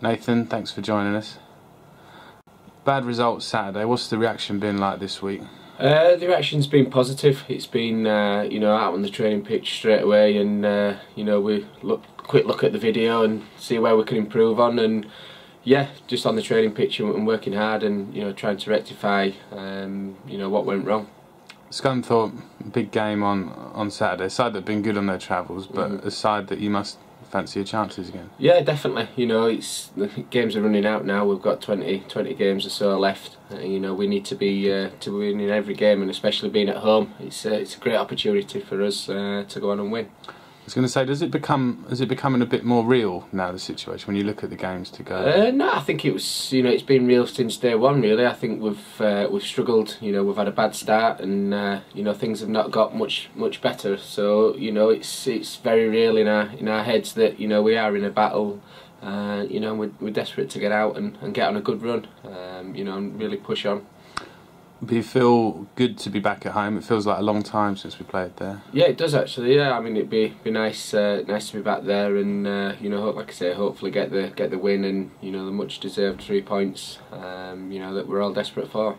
Nathan, thanks for joining us. Bad results Saturday. What's the reaction been like this week? The reaction's been positive. It's been, you know, out on the training pitch straight away, and you know, we quick look at the video and see where we can improve on, and yeah, just on the training pitch and working hard, and you know, trying to rectify, you know, what went wrong. Scunthorpe, big game on Saturday. A side that have been good on their travels, but a side that you must fancy your chances again. Yeah, definitely. You know, it's, the games are running out now. We've got 20 games or so left. You know, we need to be winning every game, and especially being at home, it's a great opportunity for us to go on and win. I was going to say, is it becoming a bit more real now, the situation, when you look at the games to go? No, I think it was, you know, it's been real since day one, really. I think we've struggled. You know, we've had a bad start, and you know, things have not got much better. So you know, it's very real in our heads that, you know, we are in a battle. You know, we're desperate to get out and get on a good run. You know, and really push on. Do you feel good to be back at home? It feels like a long time since we played there. Yeah, it does actually. Yeah, I mean, it'd be nice, nice to be back there, and you know, like I say, hopefully get the win, and you know, the much deserved 3 points. You know, that we're all desperate for.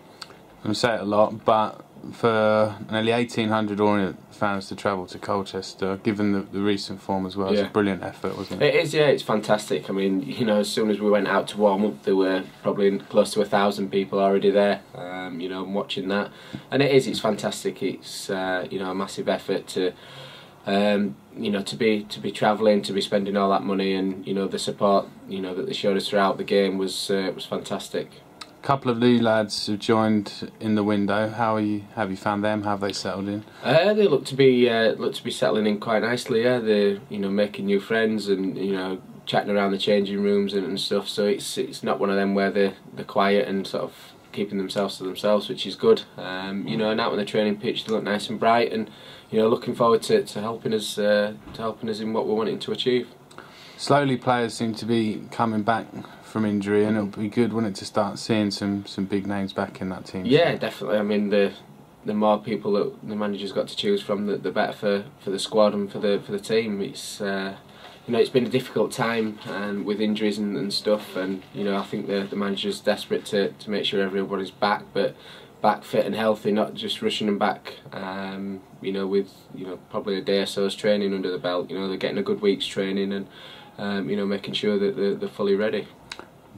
I say it a lot, but for nearly 1,800 Orient fans to travel to Colchester, given the recent form as well, yeah. It's a brilliant effort, wasn't it? It is, yeah. It's fantastic. I mean, you know, as soon as we went out to warm up, there were probably close to 1,000 people already there. You know, watching that, and it's fantastic. It's you know, a massive effort to. You know, to be travelling, to be spending all that money, and you know, the support, you know, that they showed us throughout the game was fantastic. Couple of new lads who joined in the window. How are you? Have you found them? Have they settled in? They look to be settling in quite nicely. Yeah, they're, you know, making new friends, and you know, chatting around the changing rooms and stuff. So it's not one of them where they're quiet and sort of keeping themselves to themselves, which is good. You know, and out on the training pitch, they look nice and bright, and you know, looking forward to helping us in what we're wanting to achieve. Slowly, players seem to be coming back from injury, and it'll be good, wouldn't it, to start seeing some big names back in that team? Yeah, definitely. I mean, the more people that the manager's got to choose from, the better for the squad and for the team. It's you know, it's been a difficult time, and with injuries and stuff, and you know, I think the manager's desperate to make sure everybody's back, but back fit and healthy, not just rushing them back. You know, with, you know, probably a day or so's training under the belt. You know, they're getting a good week's training, and you know, making sure that they're fully ready.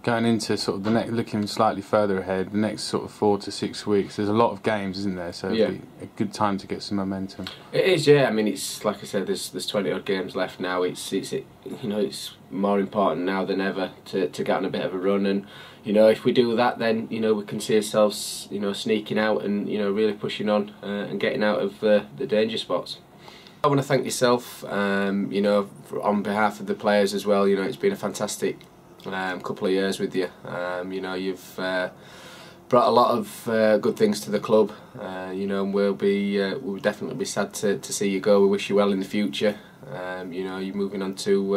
Going into sort of the next, looking slightly further ahead, the next sort of 4 to 6 weeks, there's a lot of games, isn't there? So yeah. It'd be a good time to get some momentum. It is, yeah. I mean, it's like I said, there's 20 odd games left now. It's you know, it's more important now than ever to get on a bit of a run, and you know, if we do that, then you know, we can see ourselves, you know, sneaking out and you know, really pushing on and getting out of the danger spots. I want to thank yourself, you know, on behalf of the players as well. You know, it's been a fantastic couple of years with you. You know, you've brought a lot of good things to the club. You know, and we'll definitely be sad to see you go. We wish you well in the future. You know, you're moving on to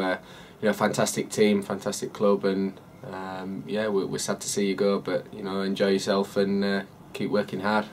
you know, fantastic team, fantastic club, and yeah, we're sad to see you go. But you know, enjoy yourself and keep working hard.